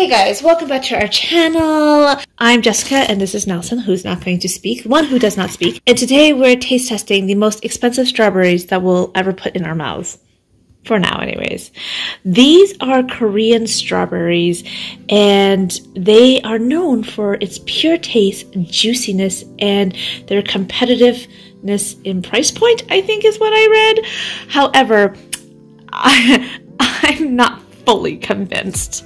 Hey guys, welcome back to our channel. I'm Jessica and this is Nelson, who's not going to speak, one who does not speak. And today we're taste testing the most expensive strawberries that we'll ever put in our mouths. For now anyways. These are Korean strawberries and they are known for its pure taste, juiciness, and their competitiveness in price point, I think is what I read. However, I'm not fully convinced.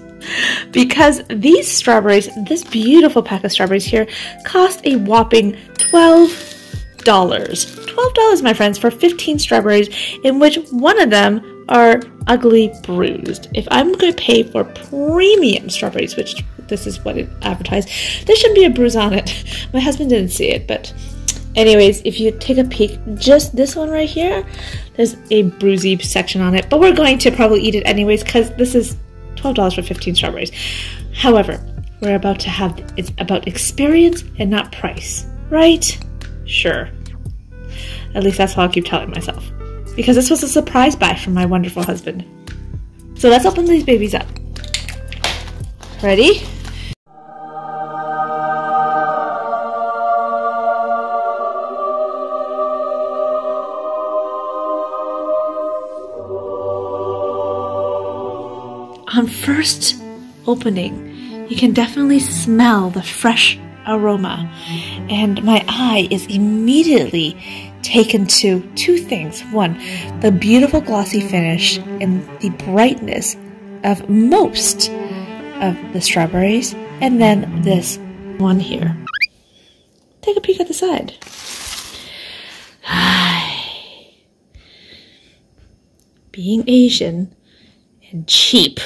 Because these strawberries, this beautiful pack of strawberries here, cost a whopping $12. $12, my friends, for 15 strawberries, in which one of them are ugly bruised. If I'm going to pay for premium strawberries, which this is what it advertised, there shouldn't be a bruise on it. My husband didn't see it, but anyways, if you take a peek, just this one right here, there's a bruisey section on it, but we're going to probably eat it anyways because this is $12 for 15 strawberries. However, we're about to have, it's about experience and not price, right? Sure. At least that's how I keep telling myself. Because this was a surprise buy from my wonderful husband. So let's open these babies up. Ready? On first opening, you can definitely smell the fresh aroma, and my eye is immediately taken to two things. One, the beautiful glossy finish and the brightness of most of the strawberries, and then this one here. Take a peek at the side. Being Asian, cheap.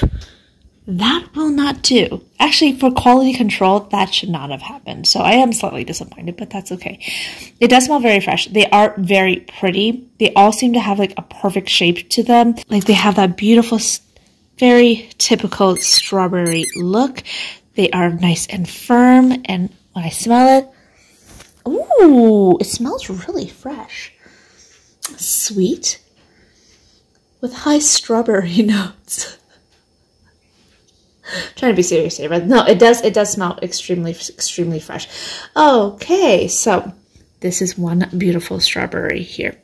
That will not do. Actually, for quality control, that should not have happened. So I am slightly disappointed, but that's okay. It does smell very fresh. They are very pretty. They all seem to have like a perfect shape to them. Like they have that beautiful, very typical strawberry look. They are nice and firm. And when I smell it, ooh, it smells really fresh. Sweet. With high strawberry notes. I'm trying to be serious here, but no, it does smell extremely fresh. Okay, so this is one beautiful strawberry here.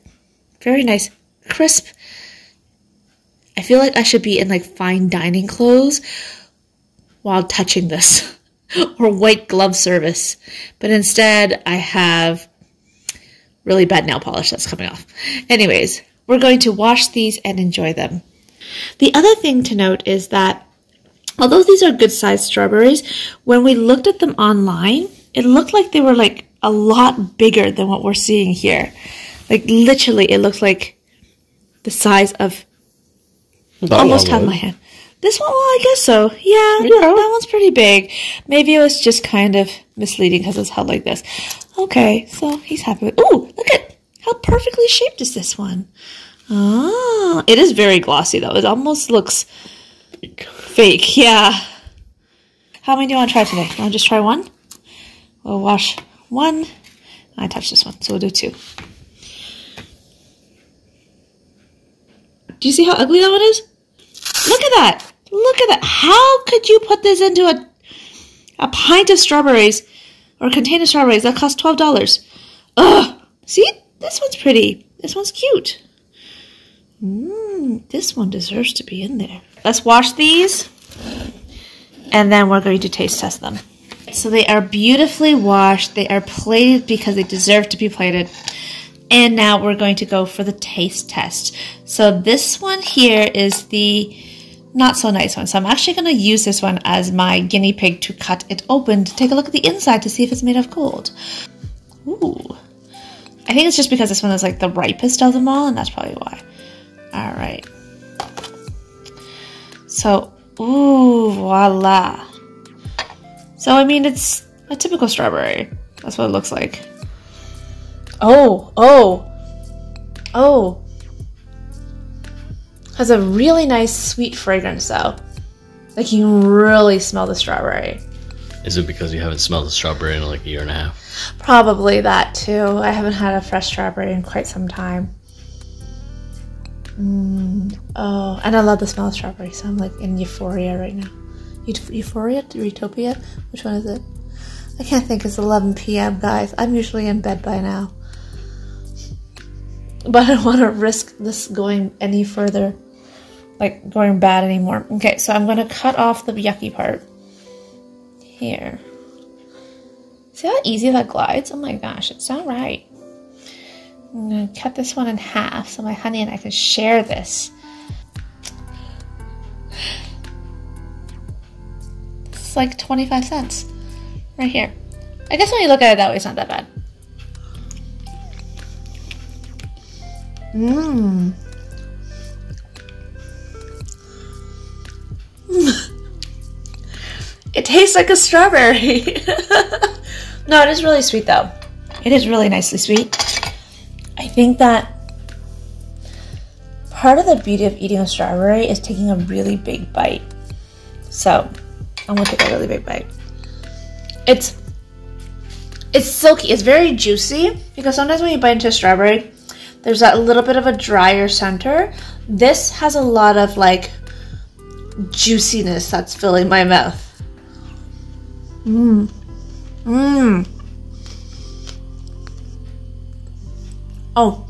Very nice, crisp. I feel like I should be in like fine dining clothes while touching this, or white glove service. But instead, I have really bad nail polish that's coming off. Anyways. We're going to wash these and enjoy them. The other thing to note is that although these are good-sized strawberries, when we looked at them online, it looked like they were like a lot bigger than what we're seeing here. Like literally, it looks like the size of almost half my hand. This one, well, I guess so. Yeah, that one's pretty big. Maybe it was just kind of misleading because it's held like this. Okay, so he's happy with. Ooh, look at. How perfectly shaped is this one? Ah, it is very glossy though. It almost looks fake. Yeah. How many do you want to try today? You want to just try one? We'll wash one. I touched this one, so we'll do two. Do you see how ugly that one is? Look at that. Look at that. How could you put this into a pint of strawberries or a container of strawberries that cost $12? Ugh. See? This one's pretty. This one's cute. This one deserves to be in there. Let's wash these and then we're going to taste test them. So they are beautifully washed. They are plated because they deserve to be plated. And now we're going to go for the taste test. So this one here is the not so nice one. So I'm actually going to use this one as my guinea pig to cut it open to take a look at the inside to see if it's made of gold. Ooh. I think it's just because this one is like the ripest of them all, and that's probably why. All right. So, ooh, voila. So, I mean, it's a typical strawberry. That's what it looks like. Oh. Has a really nice sweet fragrance, though. Like, you can really smell the strawberry. Is it because you haven't smelled a strawberry in like a year and a half? Probably that too. I haven't had a fresh strawberry in quite some time. Oh, and I love the smell of strawberry, so I'm like in euphoria right now. Euphoria? Utopia? Which one is it? I can't think. It's 11 PM, guys. I'm usually in bed by now. But I don't want to risk this going any further, like going bad anymore. Okay, so I'm going to cut off the yucky part here. See how easy that glides? Oh my gosh, it's not right. I'm going to cut this one in half so my honey and I can share this. It's like 25 cents right here. I guess when you look at it that way, it's not that bad. Mmm. It tastes like a strawberry. No, it is really sweet though. It is really nicely sweet. I think that part of the beauty of eating a strawberry is taking a really big bite. So I'm gonna take a really big bite. It's silky, it's very juicy, because sometimes when you bite into a strawberry, there's that little bit of a drier center. This has a lot of like juiciness that's filling my mouth. Mmm. Mmm. Oh,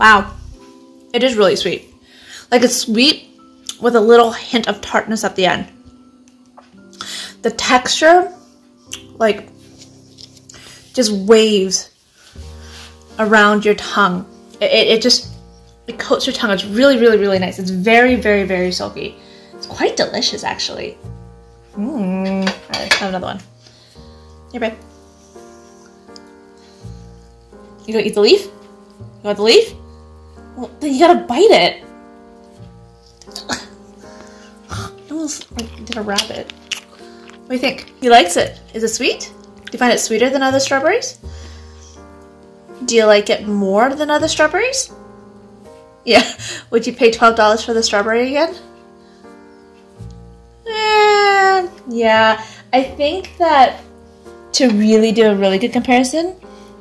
wow. It is really sweet. Like it's sweet with a little hint of tartness at the end. The texture, like, just waves around your tongue. It coats your tongue. It's really, really, really nice. It's very, very, very silky. It's quite delicious, actually. Mmm. All right, I have another one. Here, babe. You gonna eat the leaf? You want the leaf? Well, then you gotta bite it. I almost like, did a rabbit. What do you think? He likes it. Is it sweet? Do you find it sweeter than other strawberries? Do you like it more than other strawberries? Yeah. Would you pay $12 for the strawberry again? Yeah. I think that to really do a really good comparison,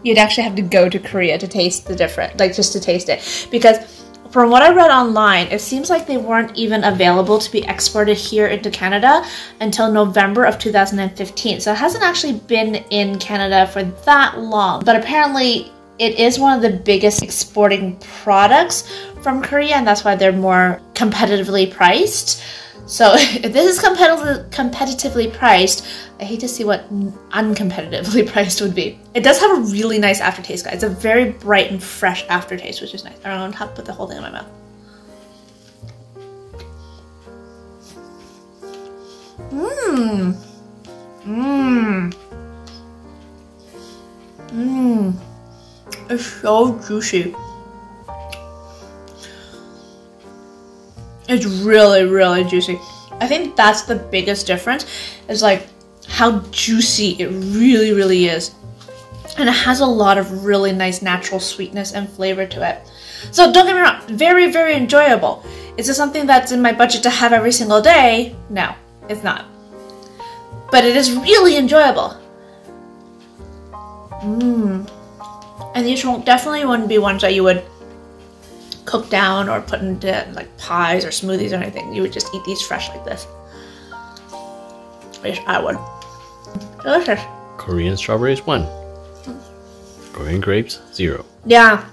you'd actually have to go to Korea to taste the different, like just to taste it. Because from what I read online, it seems like they weren't even available to be exported here into Canada until November of 2015. So it hasn't actually been in Canada for that long, but apparently it is one of the biggest exporting products from Korea, and that's why they're more competitively priced. So if this is competitively priced, I hate to see what uncompetitively priced would be. It does have a really nice aftertaste, guys. It's a very bright and fresh aftertaste, which is nice. I'm on top, put the whole thing in my mouth. Mmm. Mmm. Mmm. It's so juicy. It's really, really juicy. I think that's the biggest difference, is like how juicy it really, really is. And it has a lot of really nice natural sweetness and flavor to it. So don't get me wrong, very, very enjoyable. Is it something that's in my budget to have every single day? No, it's not. But it is really enjoyable. Mmm. And these definitely wouldn't be ones that you would cook down or put into like pies or smoothies or anything. You would just eat these fresh like this. At least I would. Delicious. Korean strawberries, 1. Korean grapes, 0. Yeah.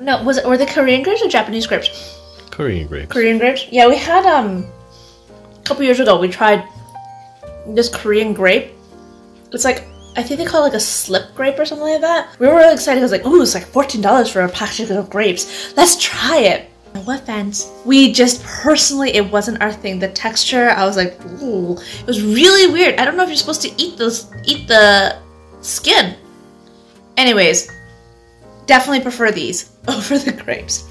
No, were the Korean grapes or Japanese grapes? Korean grapes. Korean grapes? Yeah, we had a couple years ago we tried this Korean grape. It's like, I think they call it like a slip grape or something like that. We were really excited. I was like, ooh, it's like $14 for a package of grapes. Let's try it. No offense. We just personally, it wasn't our thing. The texture, I was like, ooh. It was really weird. I don't know if you're supposed to eat the skin. Anyways, definitely prefer these over the grapes.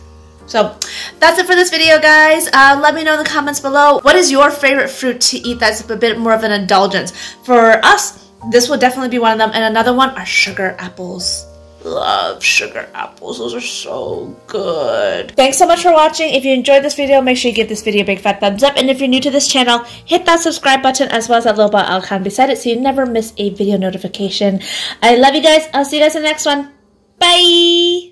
So that's it for this video, guys. Let me know in the comments below, what is your favorite fruit to eat that's a bit more of an indulgence? For us, this will definitely be one of them, and another one are sugar apples. Love sugar apples, those are so good. Thanks so much for watching. If you enjoyed this video, make sure you give this video a big fat thumbs up, and if you're new to this channel, hit that subscribe button as well as that little bell icon beside it so you never miss a video notification. I love you guys. I'll see you guys in the next one. Bye.